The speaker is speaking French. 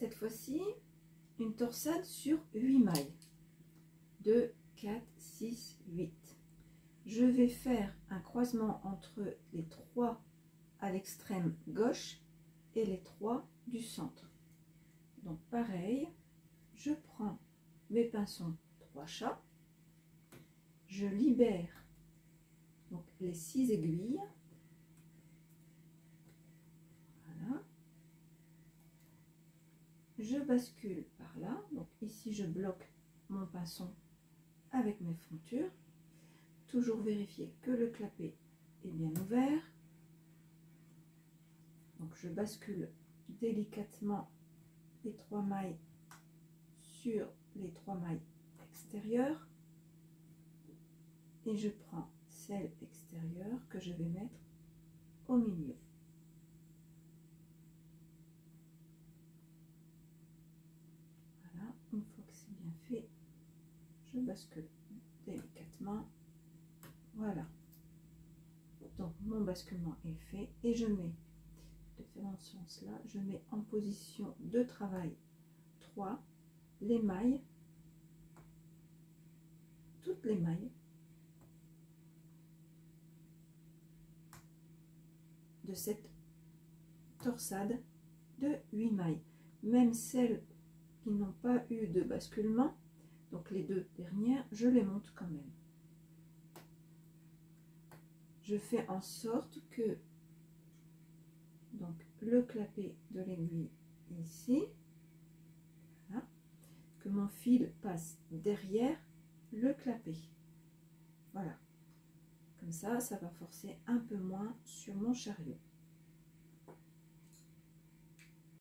cette fois-ci une torsade sur 8 mailles. 2, 4, 6, 8. Je vais faire un croisement entre les 3 à l'extrême gauche et les 3 du centre. Donc pareil, je prends mes pinsons 3 chats, je libère donc les 6 aiguilles. Voilà. Je bascule par là, donc ici je bloque mon pinceau avec mes frontures. Toujours vérifier que le clapet est bien ouvert. Donc je bascule délicatement les 3 mailles sur les 3 mailles extérieures et je prends celle extérieure que je vais mettre au milieu. Voilà, une fois que c'est bien fait, je bascule délicatement. Voilà, donc mon basculement est fait et je mets, de faire dans ce sens là, je mets en position de travail 3 les mailles, toutes les mailles de cette torsade de 8 mailles, même celles qui n'ont pas eu de basculement, donc les 2 dernières, je les monte quand même. Je fais en sorte que donc le clapet de l'aiguille ici, voilà, que mon fil passe derrière le clapet. Voilà, comme ça, ça va forcer un peu moins sur mon chariot.